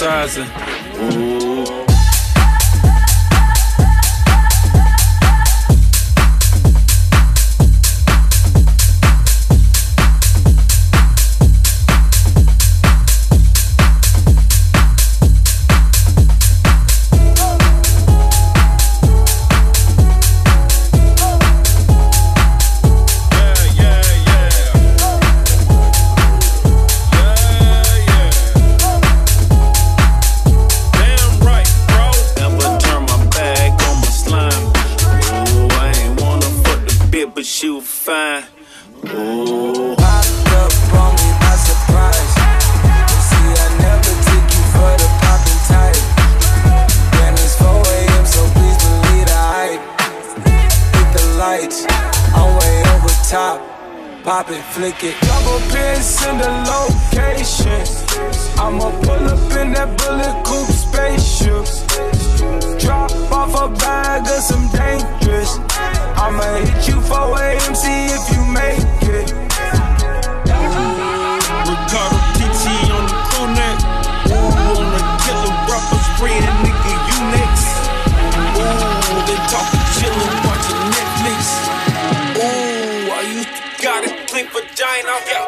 sizing. Ooh. You fine. Ooh. Popped up on me by surprise. See, I never took you for the poppin' type. When it's 4 AM, so please believe the hype. Hit the lights, I'm way over top. Pop it, flick it. Double pins in the location. I'ma pull up in that bullet coupe spaceship. Drop off a bag of some dangerous. I'ma hit you 4 AM, see if you make it. Ricardo PT on the crew neck. Ooh, on the killer rapper spray, that nigga, you next. Ooh, they talkin' chillin', watchin' Netflix. Ooh, I used to got a clean vagina, yeah.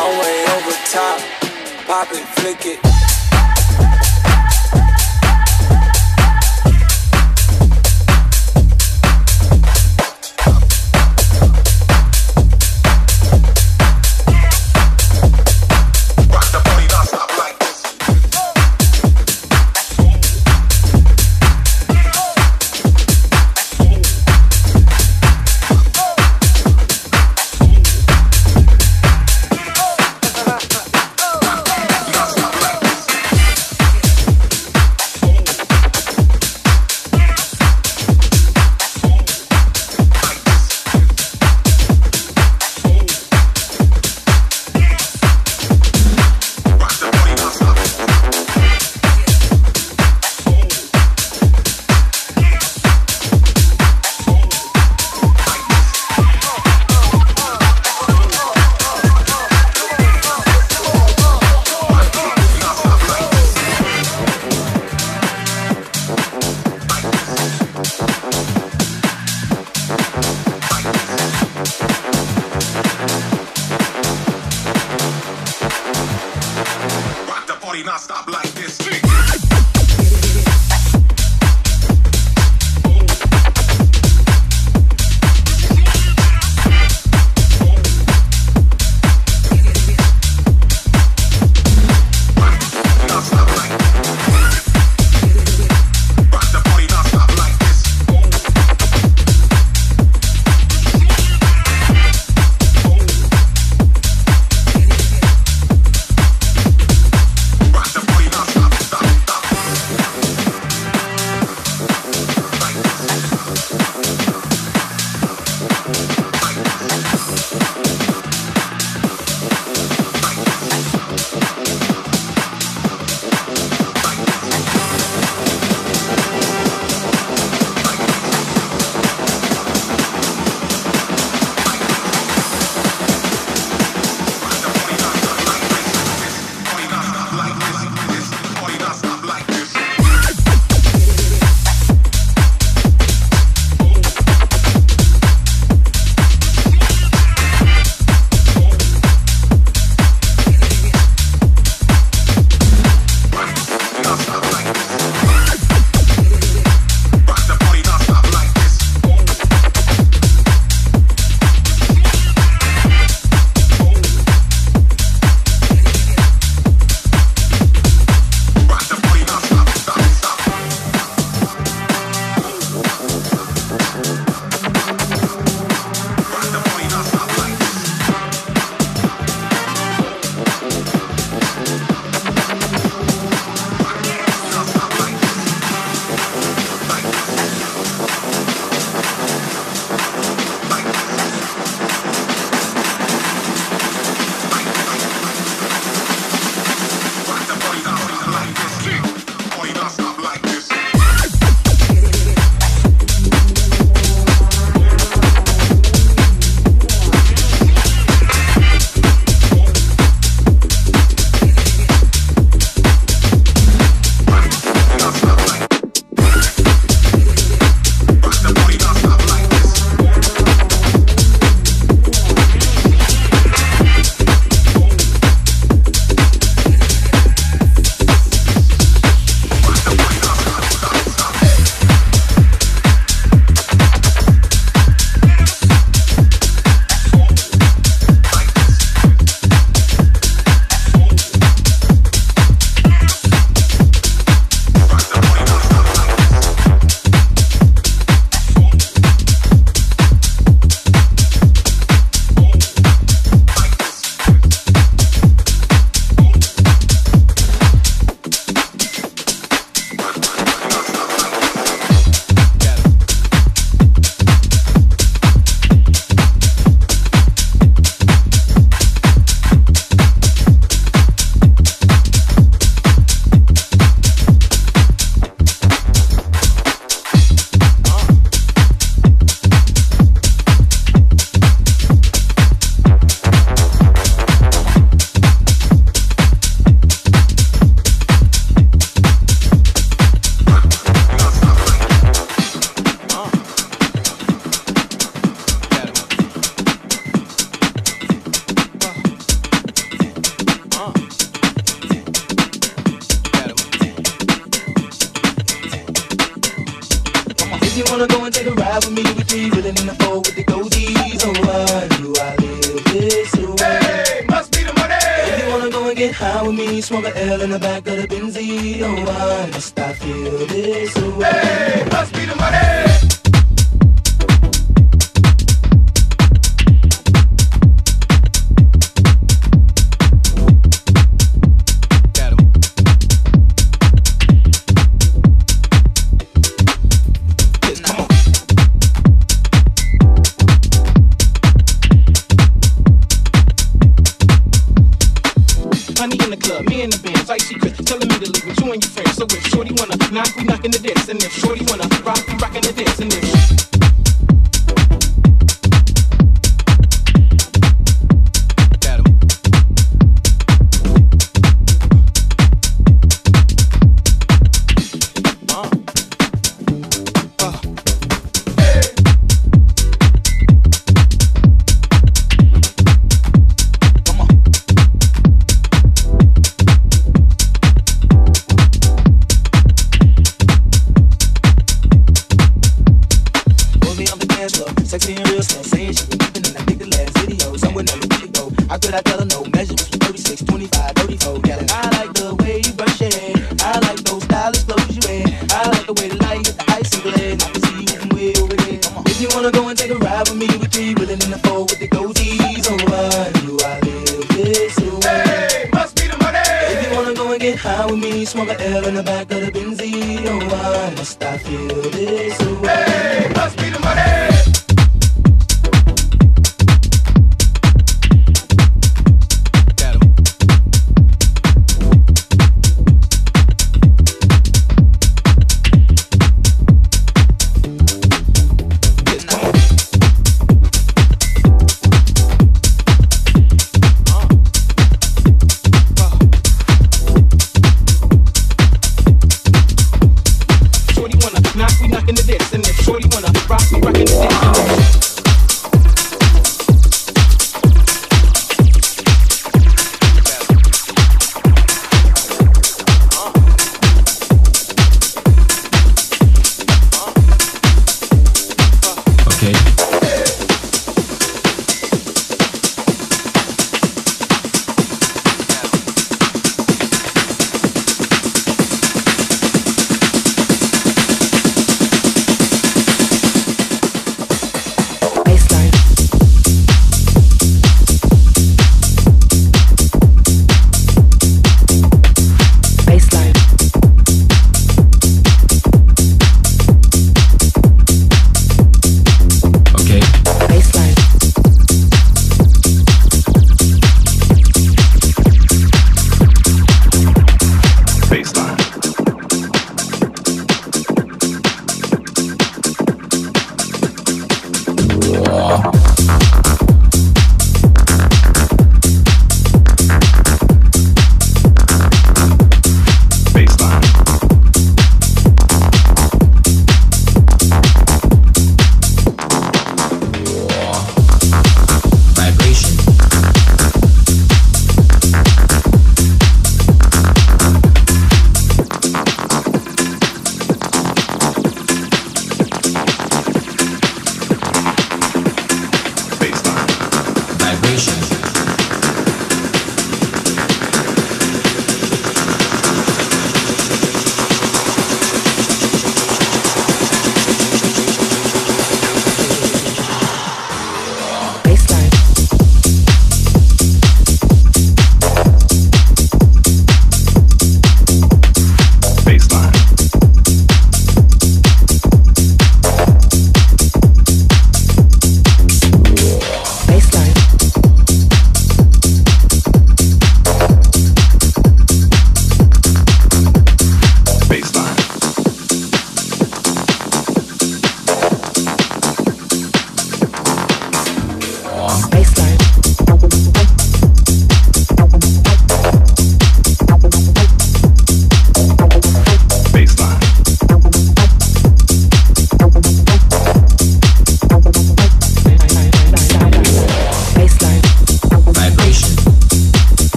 I'm way over top, pop it, flick it. wanna go and take a ride with me with these living in the fold with the goldies. Oh, why do I live this way? Hey, must be the money. If you wanna go and get high with me, smoke a L in the back of the Benzie. Oh, why must I feel this way? Hey, must be the money. Knock, we knockin' the dicks, and if shorty wanna rock.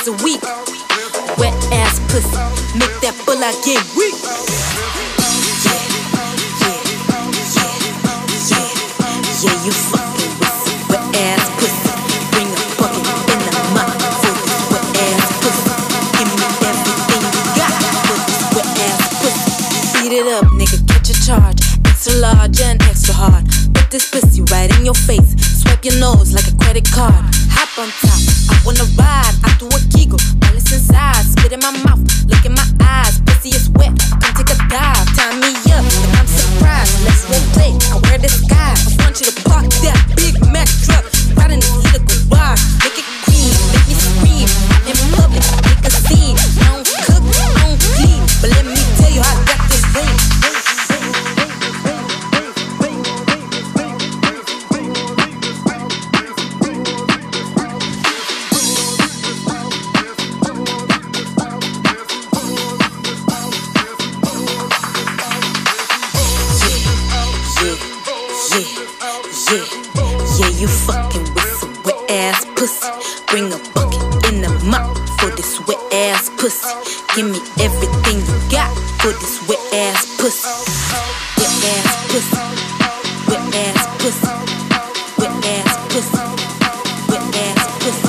hours a week. Wet ass pussy, make that bull I get weak. Yeah, you fucking with some wet ass pussy. Bring a bucket in the mop for this wet ass pussy. Give me everything you got for this wet ass pussy. Beat it up, nigga, catch a charge. Extra large and extra hard. Put this pussy right in your face. Swipe your nose like a credit card. Hop on top, I wanna ride. I do a Kegel, all it's inside. Spit in my mouth, look in my eyes. Pussy is wet, come take a dive. Tie me up, and I'm surprised. Let's roll play, I wear this guy. I want you to park that Big Mac truck right in this little garage. Make it green, make me scream. Out in public, make a scene. I don't cook, I don't clean, but let me tell you, I got this thing. Yeah, you fucking with some wet ass pussy. Bring a bucket in the mop for this wet ass pussy. Give me everything you got for this wet ass pussy. Wet ass pussy. Wet ass pussy. Wet ass pussy. Wet ass pussy. Wet ass pussy.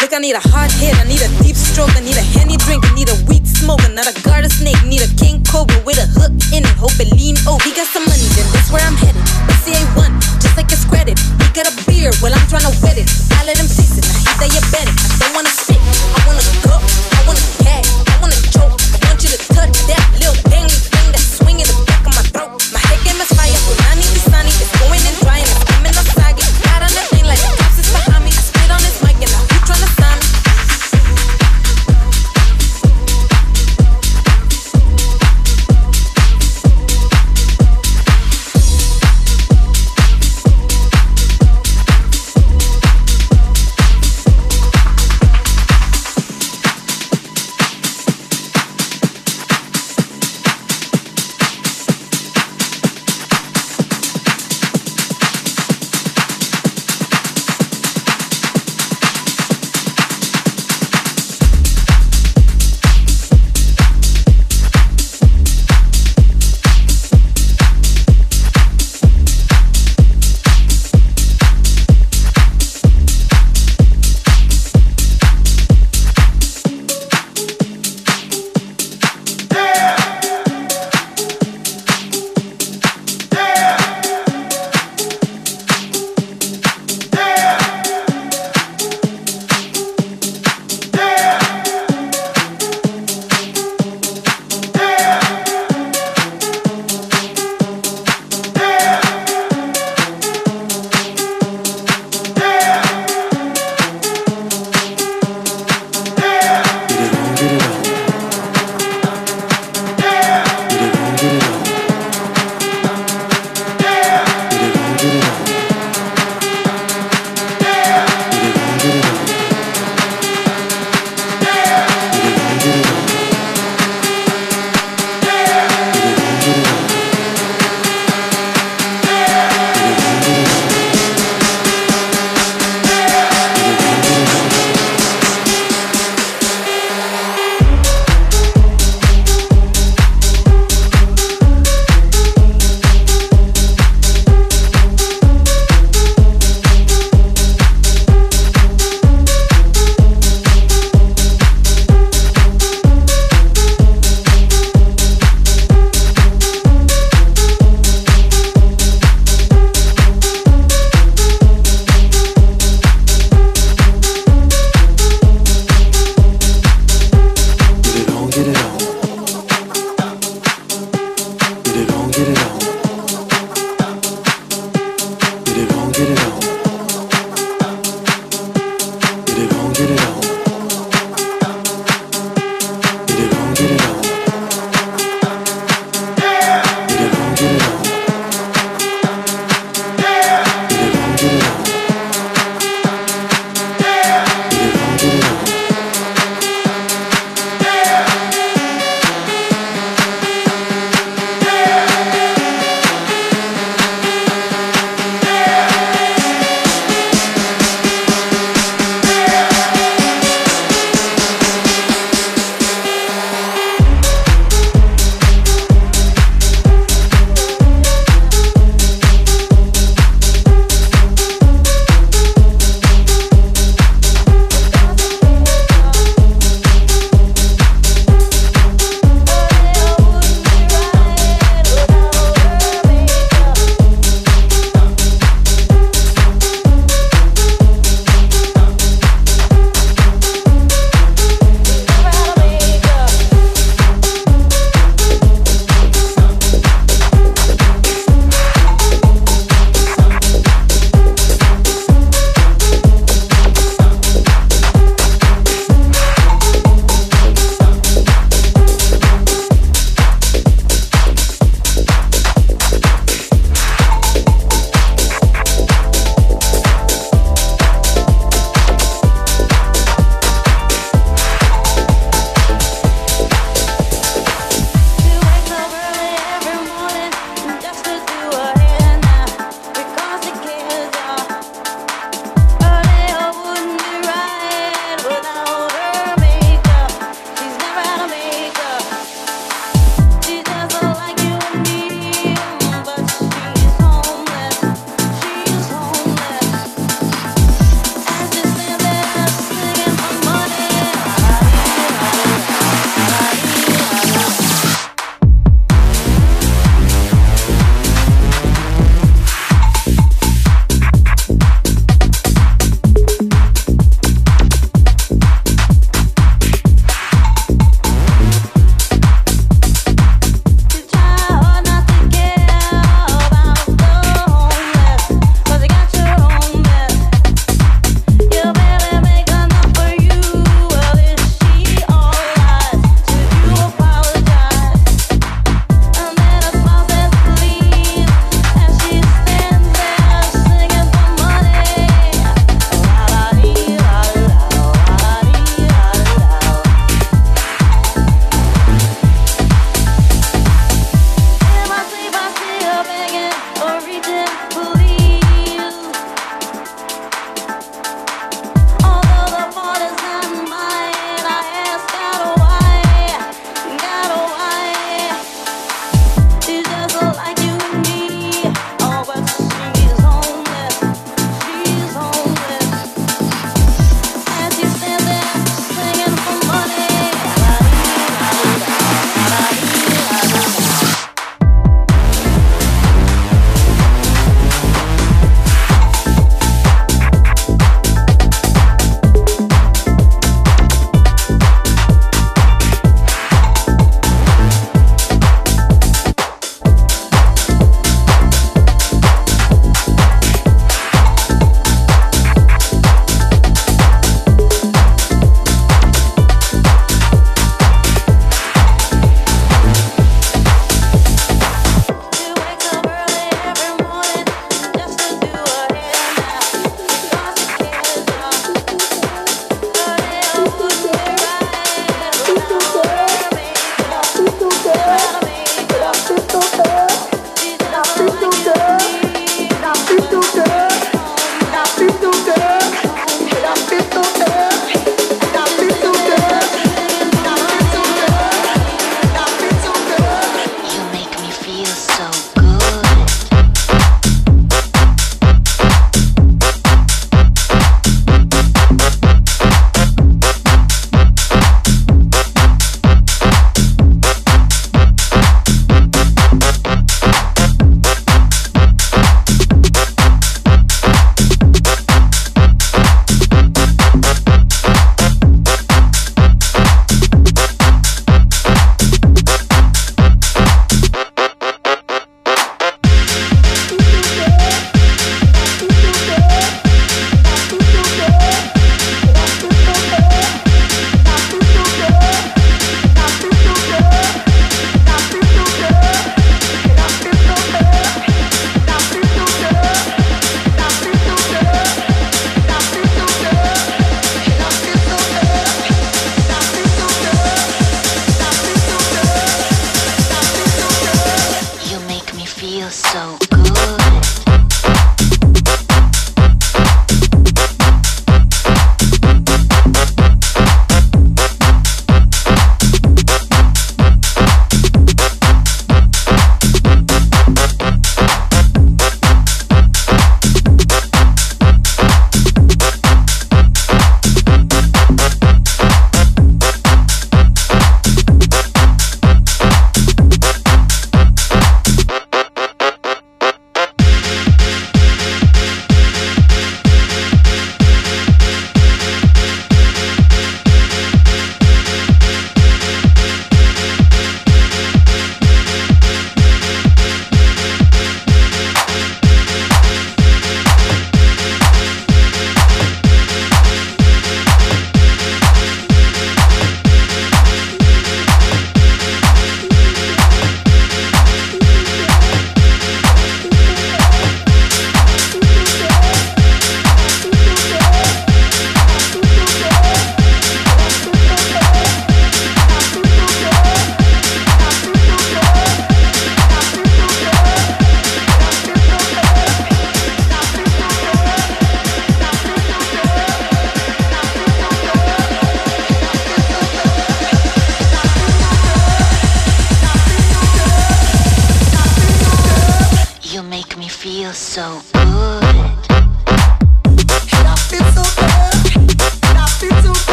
Look, I need a hard hit, I need a deep stroke, I need a Henny drink, I need a weak smoke, another garter snake, need a king cobra with a hook in it, hope it lean over. He got some money, then that's where I'm headed. Pussy A1, just like it's credit. He got a beer, well I'm tryna wet it. I let him fix it, now he diabetic. I don't wanna spit, I wanna go, I wanna gag, I wanna choke. I want you to touch that little dangly thing that's swinging the back of my throat. My head game is fire, when I need this honey, it's going and drying, it's coming up sagging. Got on that thing like the cops is behind me. I spit on his mic and I keep tryna sign me.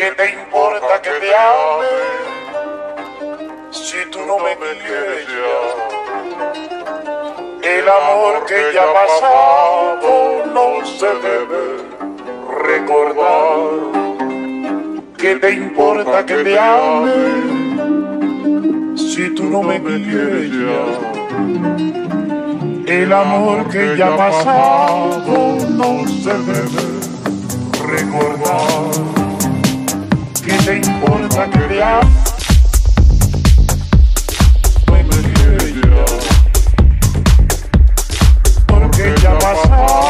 ¿Qué te importa que te ame si tú no me quieres ya? El amor que ya pasado no se debe recordar. ¿Qué te importa que te ame si tú no me quieres ya? El amor que ya pasado no se debe recordar. ¿Qué te importa que te ame? Porque ya pasó.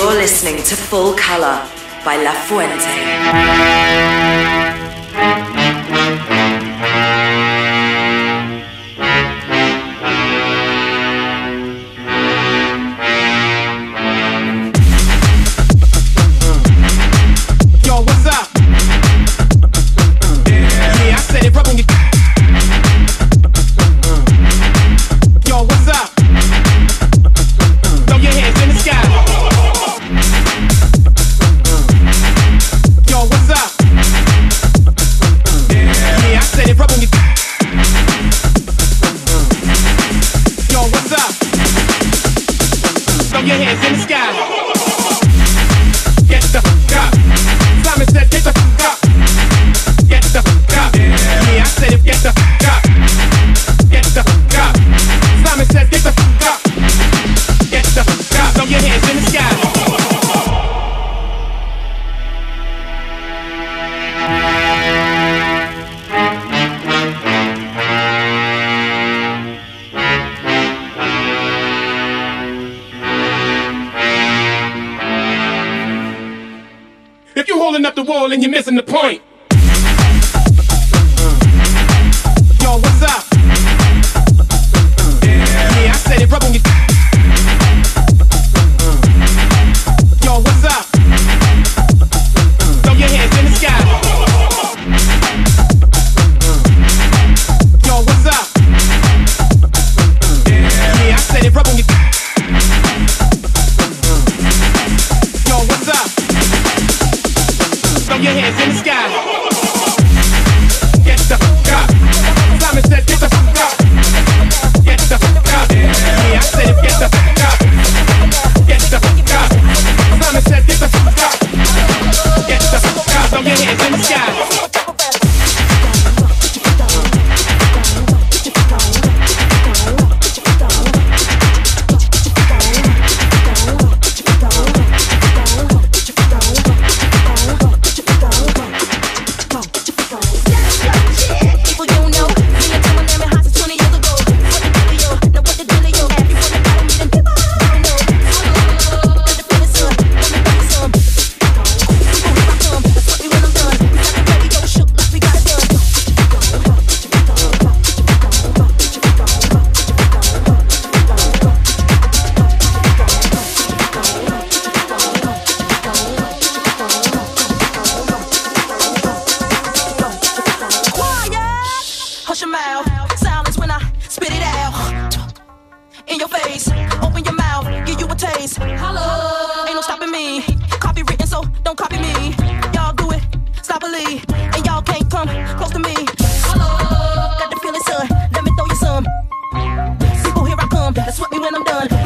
You're listening to Full Color by La Fuente. And you're missing the point. Yo, what's up? Yeah, I said it, rub on your. Yo, what's up? Throw your hands in the sky. Yo, what's up? Yeah, I said it, rub on your. Yo, what's up? Your hands in the sky. Get the fuck up. Simon said, get the fuck up. Get the fuck up. Yeah, I said, get the fuck up. Get the fuck up. Simon said, get the fuck up. Get the fuck up. Throw your hands in the sky. That's what me when I'm done.